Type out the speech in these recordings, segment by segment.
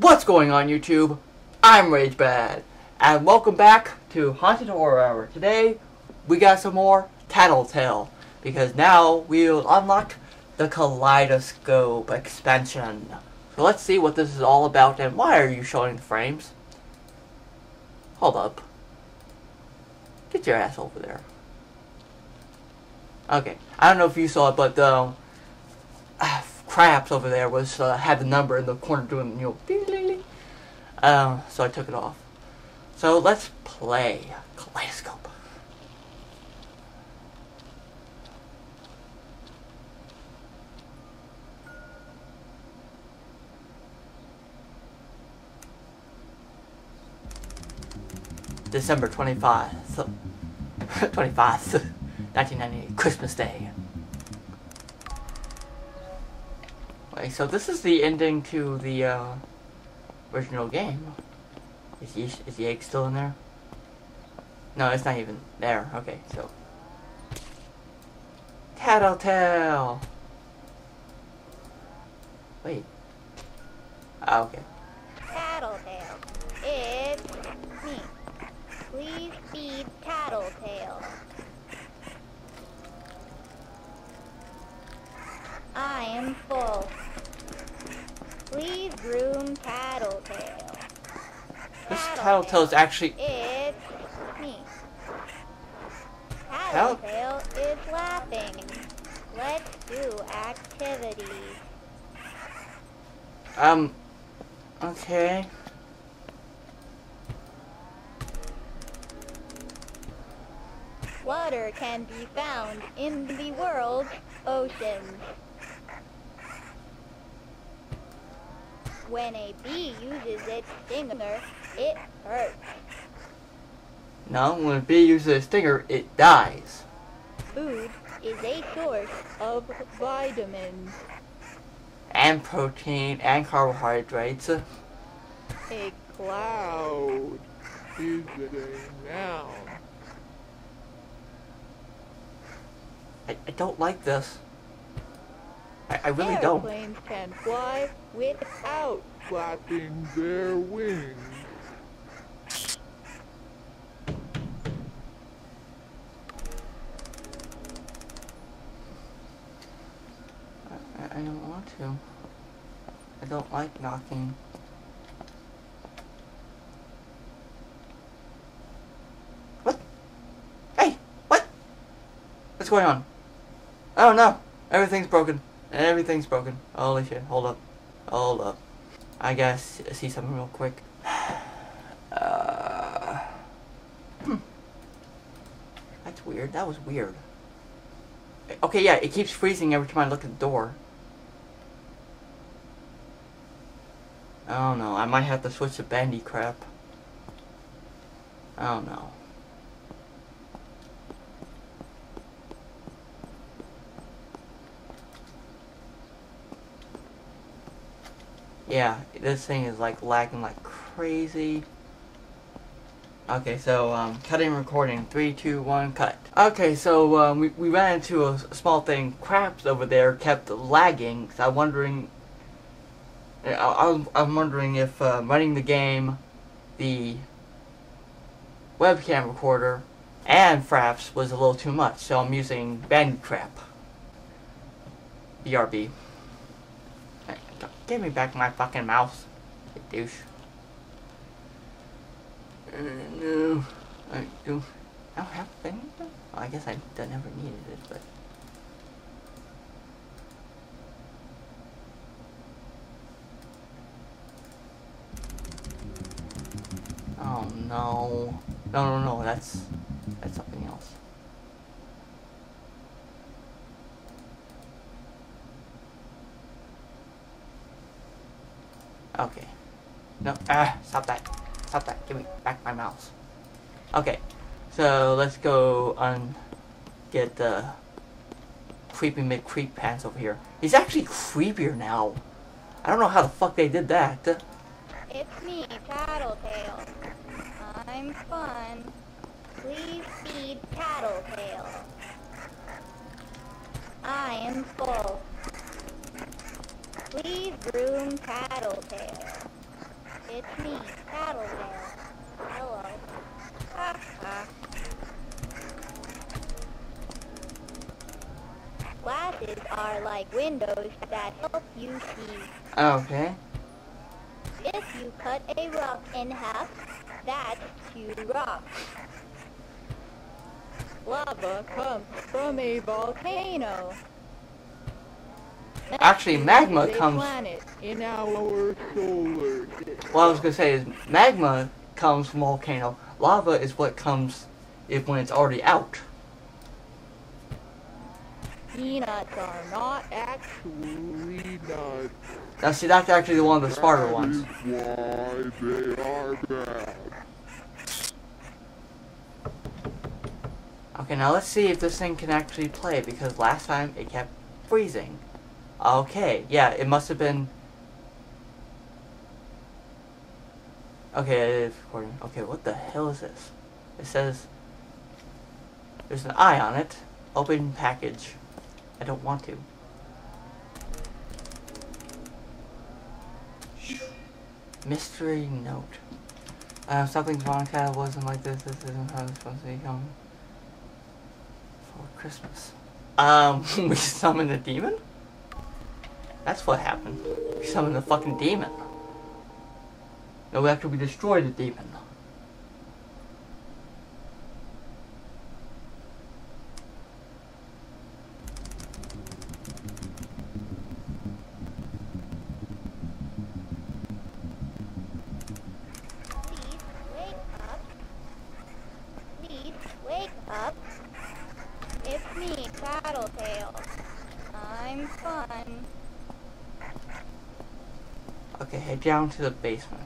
What's going on, YouTube? I'm RageBad, and welcome back to Haunted Horror Hour. Today, we got some more Tattletail, because now we'll unlock the Kaleidoscope Expansion. So let's see what this is all about, and why are you showing the frames? Hold up. Get your ass over there. Okay, I don't know if you saw it, but the Fraps over there was had the number in the corner doing the so I took it off. So let's play Kaleidoscope. December 25th, 1998, Christmas Day. Wait, so this is the ending to the original game. Is the egg still in there? No, it's not even there. Okay, so Tattletail. Wait. Oh, okay. Tattletail, it's me. Please feed Tattletail. I am full. Please groom Tattletail. This Tattletail is actually... It's me. Tattletail is laughing. Let's do activities. Okay. Water can be found in the world's oceans. When a bee uses its stinger, it hurts. No, when a bee uses a stinger, it dies. Food is a source of vitamins. And protein and carbohydrates. A cloud is a noun. I don't like this. I really don't. Airplanes can fly without flapping their wings. I don't want to. I don't like knocking. What? Hey! What? What's going on? Oh no! Everything's broken. Everything's broken. Holy shit. Hold up. Hold up. I gotta see something real quick. That's weird. That was weird. Okay, yeah, it keeps freezing every time I look at the door. Oh no, I might have to switch to Bandicam. Oh no. Yeah, this thing is like lagging like crazy. Okay, so cutting recording. 3, 2, 1, cut. Okay, so we ran into a small thing. Craps over there kept lagging. So I'm wondering. I'm wondering if running the game, the webcam recorder, and Fraps was a little too much. So I'm using Bandicam. BRB. Give me back my fucking mouse, you douche. No, I don't have a thing. Well, I guess I never needed it, but oh no, no, no, no. That's something else. Okay. No, stop that. Stop that. Give me back my mouse. Okay. So, let's go and get the creepy McCreep pants over here. He's actually creepier now. I don't know how the fuck they did that. It's me, Tattletail. I'm fun. Please feed Tattletail. I am full. Leave room, Tattletail. It's me, Tattletail. Hello. Ha ha. Glasses are like windows that help you see. Okay. If you cut a rock in half, that's two rocks. Lava comes from a volcano. Actually, magma comes. In our solar system. What I was gonna say is, magma comes from volcano. Lava is what comes when it's already out. Peanuts are not actually nuts. Now, see, that's actually one of the smarter ones. That is why they are bad. Okay, now let's see if this thing can actually play, because last time it kept freezing. Okay, yeah, it must have been... Okay, it's recording. Okay, what the hell is this? It says... There's an eye on it. Open package. I don't want to. Mystery note. Something Monica wasn't like this. This isn't how it's supposed to be going. For Christmas. We summoned a demon? That's what happened. We summoned the fucking demon. No, after we destroyed the demon. Please wake up. It's me, Tattletail. I'm fun. Okay, head down to the basement.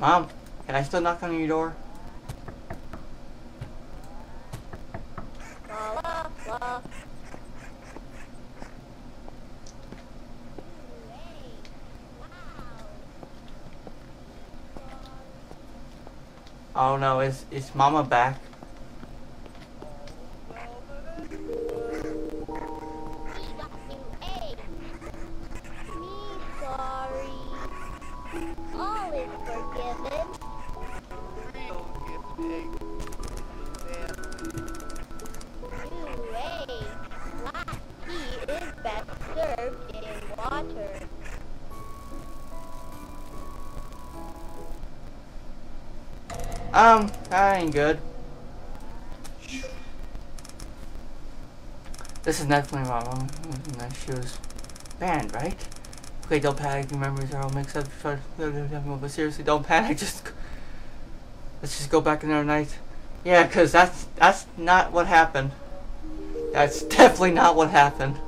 Mom, can I still knock on your door? La, la, la. Oh no, is Mama back? That ain't good. This is definitely my mom. She was banned, right? Okay, don't panic. Your memories are all mixed up. But seriously, don't panic. Let's just go back another night. Yeah, cause that's not what happened. That's definitely not what happened.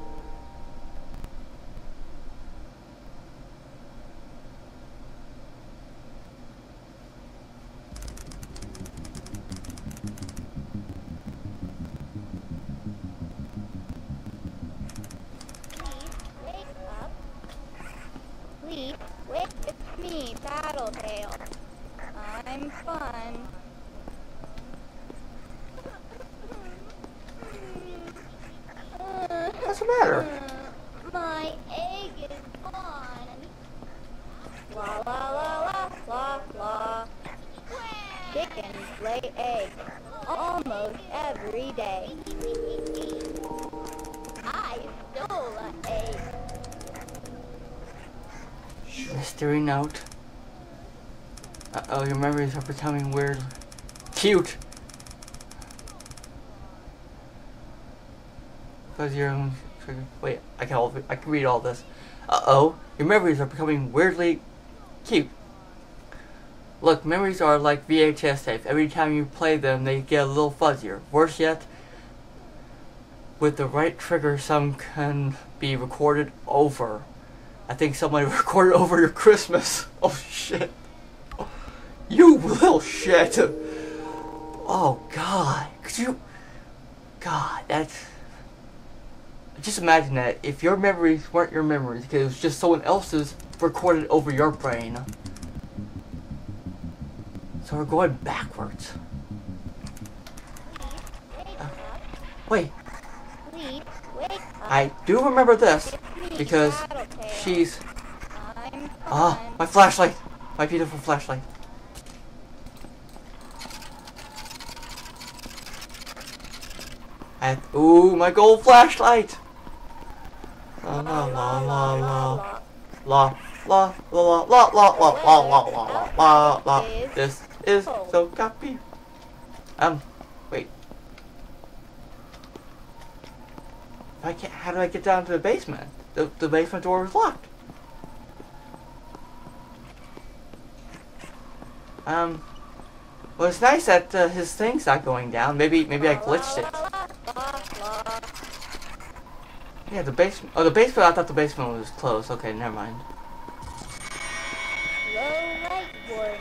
I'm fun. What's the matter? My egg is gone. La la la la la la. Chickens lay eggs almost every day. I stole an egg. Mystery note. Uh-oh, your memories are becoming weird. Cute! Cause your own trigger. Wait, I can read all this. Uh-oh, your memories are becoming weirdly cute. Look, memories are like VHS tapes. Every time you play them, they get a little fuzzier. Worse yet, with the right trigger, some can be recorded over. I think somebody recorded over your Christmas. Oh shit. You little shit! Oh god, could you... God, that's... Just imagine that, if your memories weren't your memories, because it was just someone else's recorded over your brain. So we're going backwards. Wait. Please wake up. I do remember this because she's... Ah, my flashlight. My beautiful flashlight. And, ooh, my gold flashlight! La la la la la la la la la la la la la la la. This is so copy. Wait. I can't. How do I get down to the basement? The basement door is locked. Well, it's nice that his thing's not going down. Maybe I glitched it. Yeah, the basement. Oh, the basement. I thought the basement was closed. Okay, never mind. Low light warning.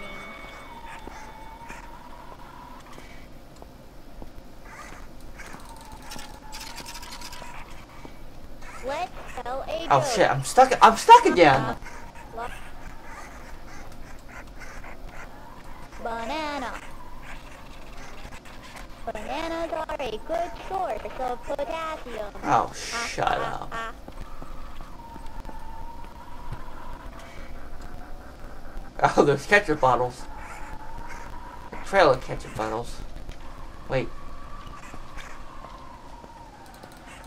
What hell? Oh shit! I'm stuck. I'm stuck again. Banana. Bananas are a good source of potassium. Oh, shut up. Oh, there's ketchup bottles. A trail of ketchup bottles. Wait.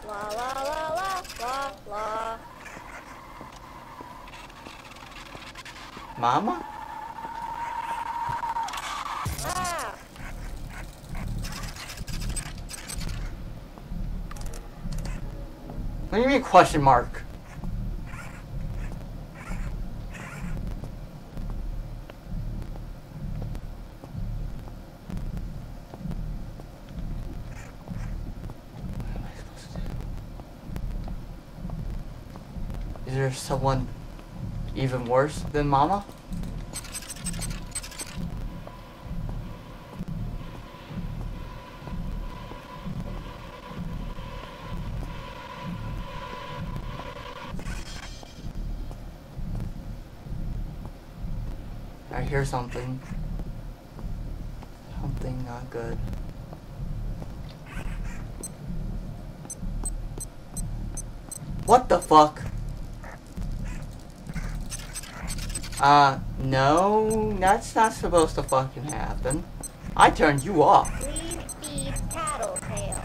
La la la la la la. Mama? What do you mean question mark? What am I supposed to do? Is there someone even worse than Mama? I hear something. Something not good. What the fuck? No, that's not supposed to fucking happen. I turned you off. Please feed Tattletail.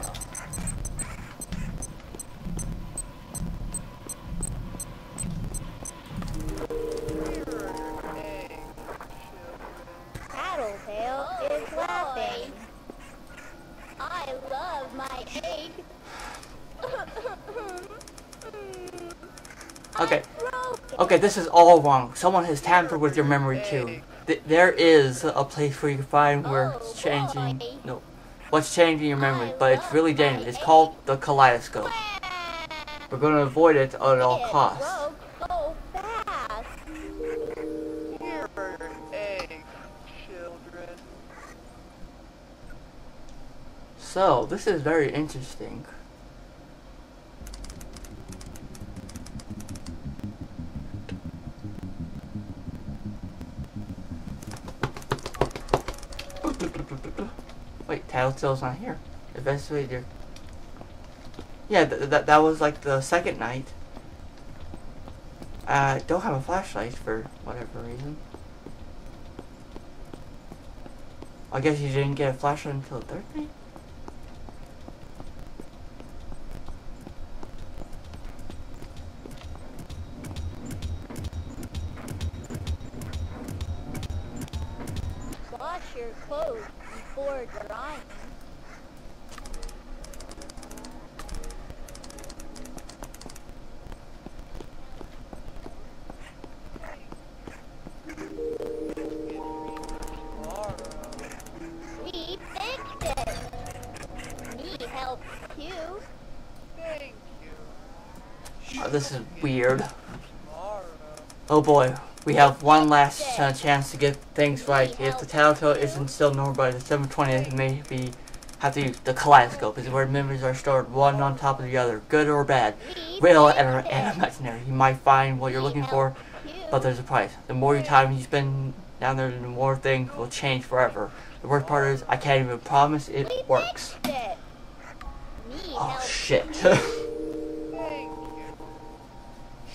Okay. Okay, this is all wrong. Someone has tampered with your memory too. There is a place where you can find where it's changing. No, what's changing your memory? But it's really dangerous. It's called the Kaleidoscope. We're going to avoid it at all costs. So this is very interesting. Wait, Tattletail's not here. Investigate your... Yeah, that was like the second night. Don't have a flashlight for whatever reason. I guess you didn't get a flashlight until the third night? Wash your clothes before drying. We fixed it. We helped you. Thank you. Oh, this is weird. Oh boy. We have one last chance to get things right. If the Tattletail isn't still normal by the 7/20th, maybe have to use the Kaleidoscope. Is where memories are stored one on top of the other, good or bad, real and imaginary. You might find what you're looking for, but there's a price. The more time you spend down there, the more things will change forever. The worst part is I can't even promise it works. Oh, shit.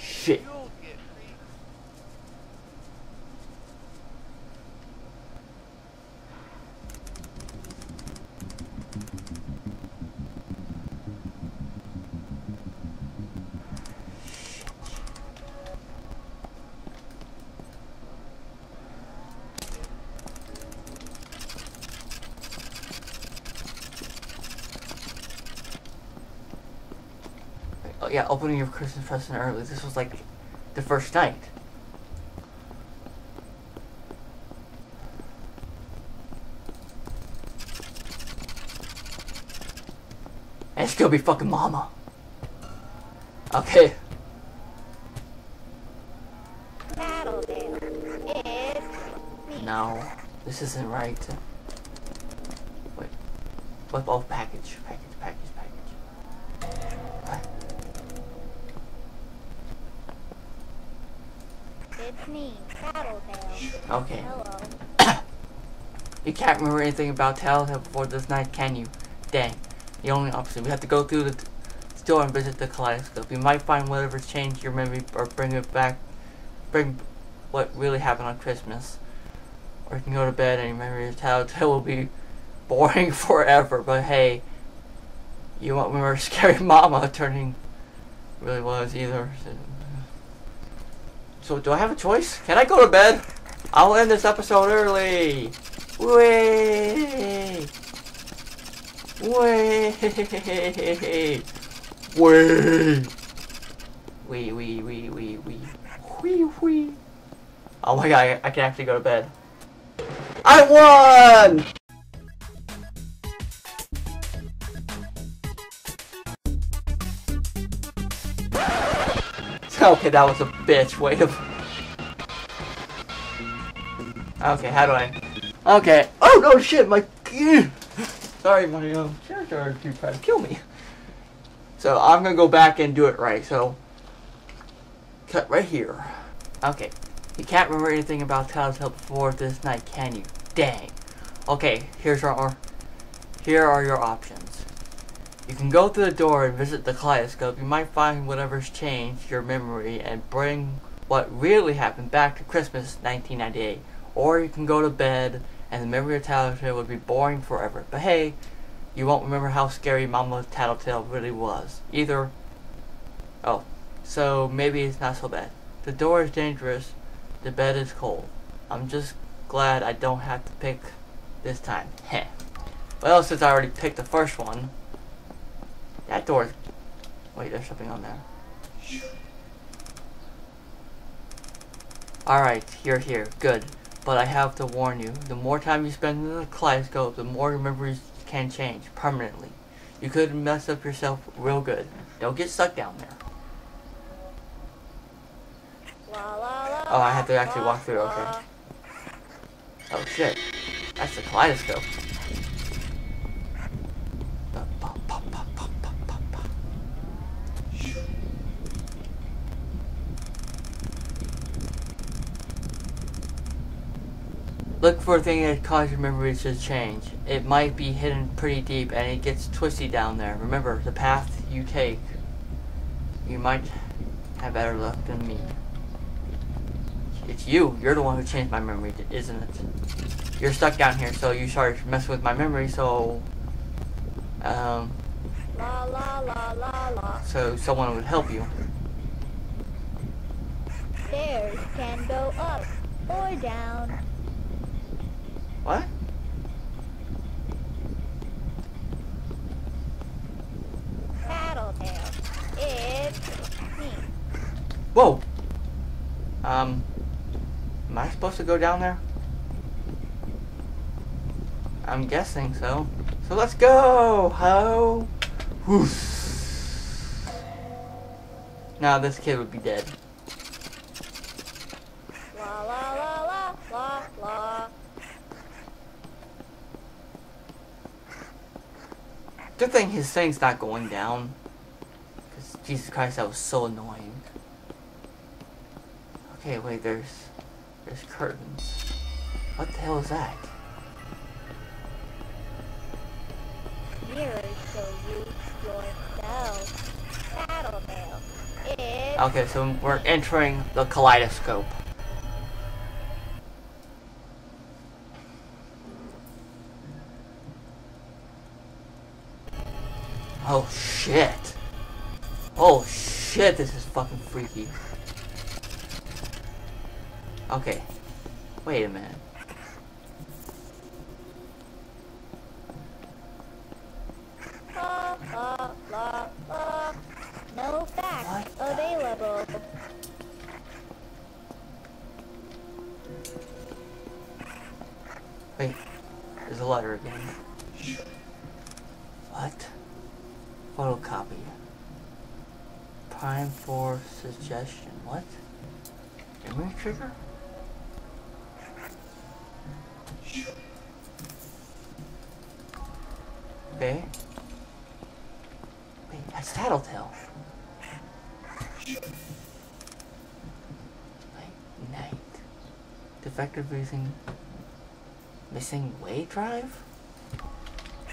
Shit. Yeah, opening your Christmas present early. This was like the first night. And it's gonna be fucking mama. Okay. No, this isn't right. Wait. Flip off package. Package. What? It's me, Tattletail. Okay. Hello. You can't remember anything about Tattletail before this night, can you? Dang. The only option. We have to go through the store and visit the Kaleidoscope. You might find whatever's changed your memory or bring it back. Bring what really happened on Christmas. Or you can go to bed and your memory of Tattletail will be boring forever. But hey, you won't remember Scary Mama turning. Really was either. So do I have a choice? Can I go to bed? I'll end this episode early. Way, way, way, wee. Oh my god! I can actually go to bed. I won. Okay, that was a bitch. Wait a... Okay, how do I... Okay. Oh, no shit, my... Sorry, my character tried to kill me. So, I'm gonna go back and do it right, so... Cut right here. Okay. You can't remember anything about Tattletail before this night, can you? Dang. Okay, here's our... Here are your options. You can go through the door and visit the Kaleidoscope. You might find whatever's changed your memory and bring what really happened back to Christmas 1998. Or you can go to bed and the memory of Tattletail would be boring forever. But hey, you won't remember how scary Mama Tattletail really was. Either. Oh, so maybe it's not so bad. The door is dangerous. The bed is cold. I'm just glad I don't have to pick this time. Heh. Well, since I already picked the first one. That door is... Wait, there's something on there. Alright, you're here. Good. But I have to warn you. The more time you spend in the Kaleidoscope, the more your memories can change. Permanently. You could mess up yourself real good. Don't get stuck down there. Oh, I have to actually walk through. Okay. Oh, shit. That's the Kaleidoscope. Look for a thing that causes your memories to change. It might be hidden pretty deep and it gets twisty down there. Remember, the path you take, you might have better luck than me. It's you. You're the one who changed my memory, isn't it? You're stuck down here, so you start messing with my memory, so... So someone would help you. Stairs can go up or down. What? Tattletail, it's me. Whoa! Am I supposed to go down there? I'm guessing so. So let's go! Ho! Whoosh! Now this kid would be dead. La la la la la la. Good thing his thing's not going down. Because, Jesus Christ, that was so annoying. Okay, wait, there's curtains. What the hell is that? mirrors so you yourself. Tattletail is... Okay, so we're entering the kaleidoscope. Oh shit. Oh shit, this is fucking freaky. Okay. Wait a minute. No facts available. Wait, there's a letter again. What? Photocopy. Prime for suggestion. What? Memory trigger? Okay. Wait, that's Tattletail. Late night. Defective using missing way drive?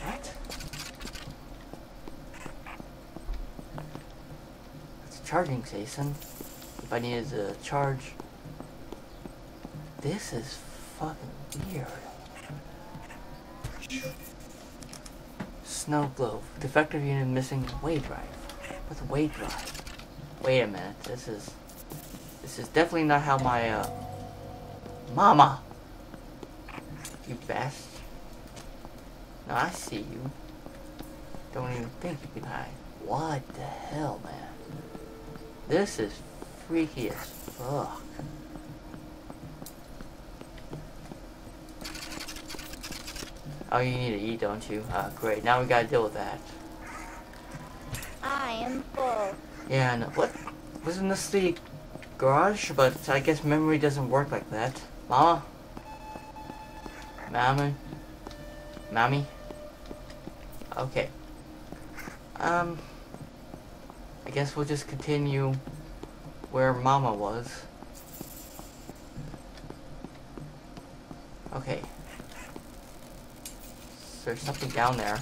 What? That's a charging station. If I needed to charge. This is fucking weird. Snow globe. Defective unit missing way drive. What's way drive? Wait a minute. This is definitely not how my mama. You bastard. No, I see you. Don't even think you can hide. What the hell, man? This is freaky as fuck. Oh, you need to eat, don't you? Great. Now we gotta deal with that. I am full. Yeah, no. What? Wasn't this the garage? But I guess memory doesn't work like that. Mama? Mama? Mommy? Okay. I guess we'll just continue where Mama was. Okay. There's something down there.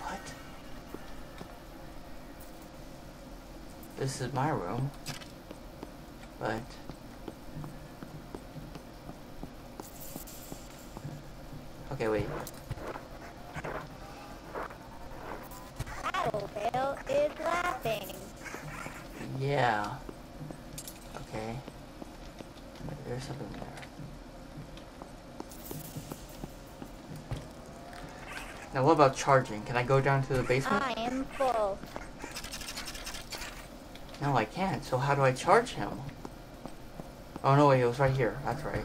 What? This is my room. But... okay, wait. Is laughing. Yeah. Okay. There's something there. Now, what about charging? Can I go down to the basement? I am full. No, I can't. So how do I charge him? Oh no, wait, it was right here. That's right.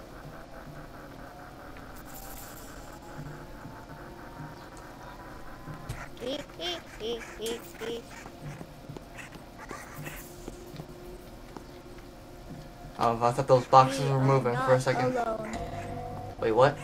Oh, I thought those boxes were moving for a second. Alone. Wait, what?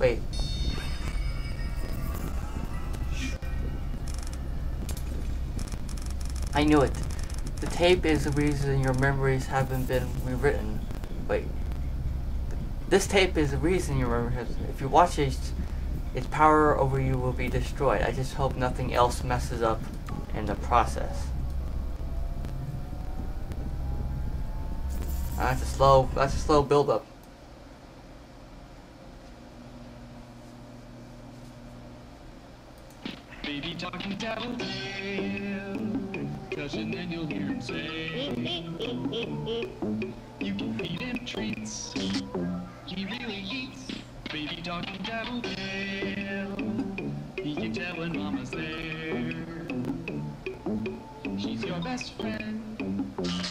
Wait. I knew it. The tape is the reason your memories haven't been rewritten. Wait. This tape is the reason your memories. If you watch it, its power over you will be destroyed. I just hope nothing else messes up in the process. That's a slow build up. Baby talking Tattletail, concussion and you'll hear him say, you can feed him treats, he really eats. Baby talking Tattletail, he can tell when Mama's there. She's your best friend,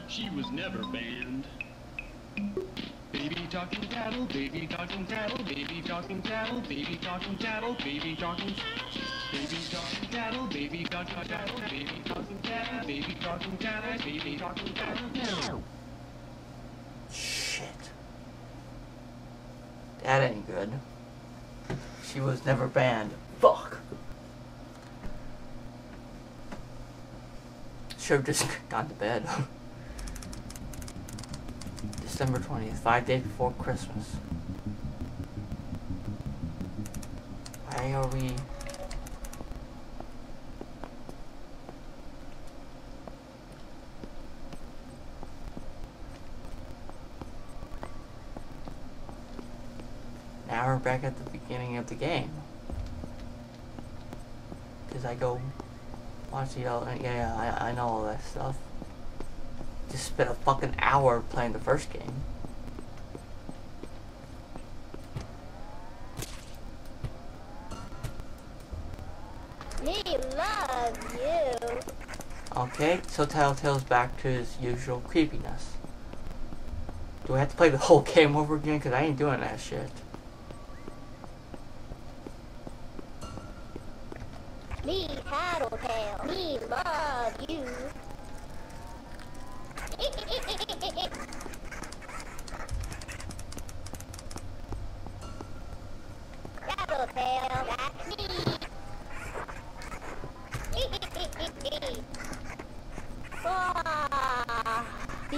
she was never banned. Baby baby talking tattle, baby talking tattle, baby talking tattle, baby talking tattle, baby talking tattle, baby talking tattle, baby talking tattle, baby talking tattle, baby talking tattle. Shit. That ain't good. She was never banned. Fuck. Should've just gone to bed. December 20th, 5 days before Christmas. Why are we... Now we're back at the beginning of the game. Because I go watch the other... Yeah, I know all that stuff. Just spent a fucking hour playing the first game. We love you. Okay, so Tattletail's back to his usual creepiness. Do I have to play the whole game over again? Because I ain't doing that shit. Me, Tattletail, we love you.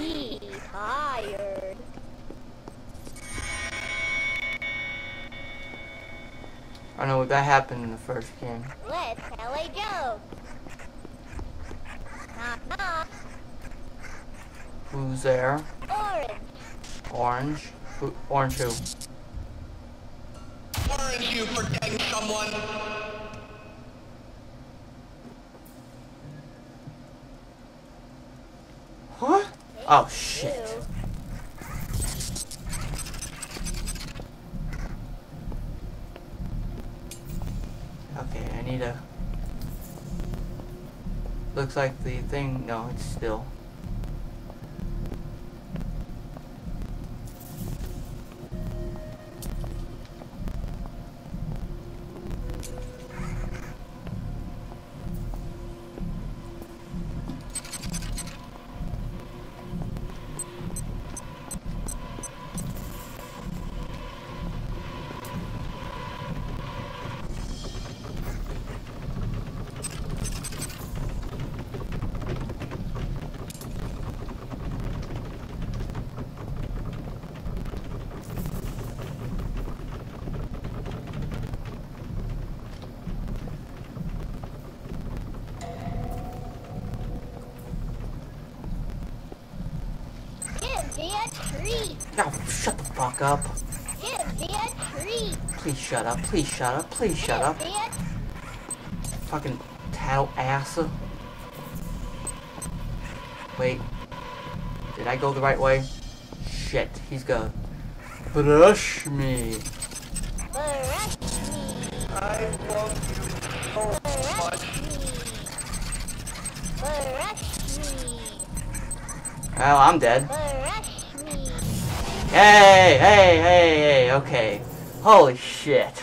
Be tired. I know that happened in the first game. Let's tell a joke. Knock knock. Who's there? Orange. Orange? Who, orange who? Orange, you protect someone. What? Oh shit. Okay, I need a... Looks like the thing... No, it's still... No, shut the fuck up. Give me a treat. Please shut up, please shut up, please shut up. Fucking tattle ass. Wait. Did I go the right way? Shit, he's gonna brush me. Brush me. I love you so much. Brush me. Oh, I'm dead. Hey, hey, hey, hey, okay. Holy shit.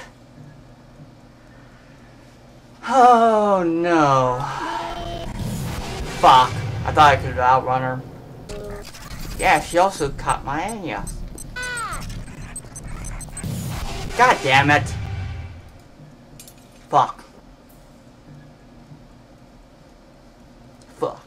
Oh, no. Fuck. I thought I could outrun her. Yeah, she also caught my Anya. God damn it. Fuck. Fuck.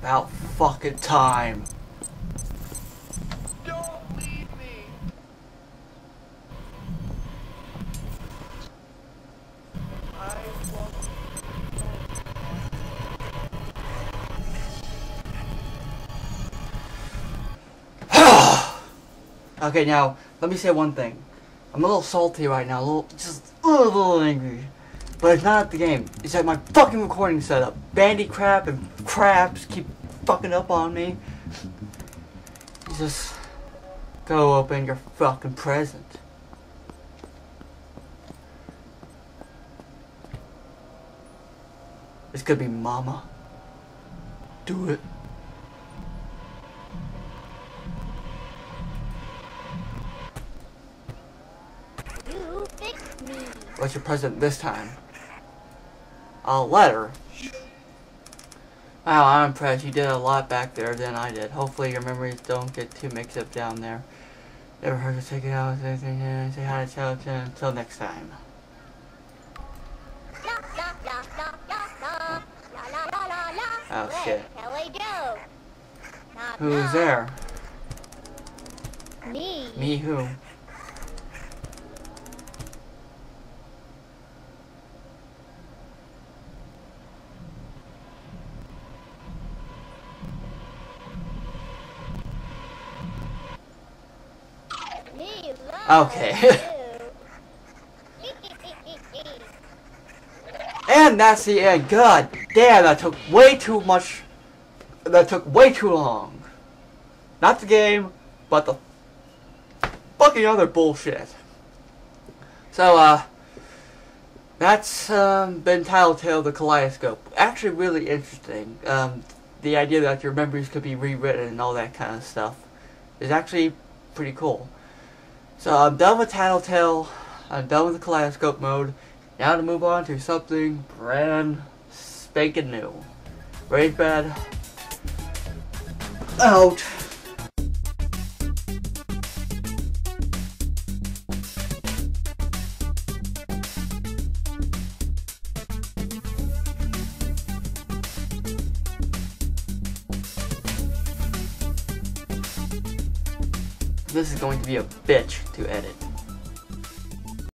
About fucking time. Don't leave me. I love you. Okay, now let me say one thing. I'm a little salty right now, just a little angry. But it's not at the game. It's at my fucking recording setup. Bandicam and Fraps keep fucking up on me. It's just... Go open your fucking present. This could be Mama. Do it. You fixed me. What's your present this time? A letter. Wow, I'm impressed. You did a lot back there than I did. Hopefully your memories don't get too mixed up down there. Never heard to take it out with anything and say hi to Tattletail. Until next time. Oh shit. Who's there? Me. Me who? Okay. And that's the end. God damn, that took way too much. That took way too long. Not the game, but the fucking other bullshit. So, that's been Tattletail the Kaleidoscope. Actually, really interesting. The idea that your memories could be rewritten and all that kind of stuff is actually pretty cool. So I'm done with Tattletail, I'm done with the Kaleidoscope mode, now to move on to something brand spanking new. RageBad, out! This is going to be a bitch to edit.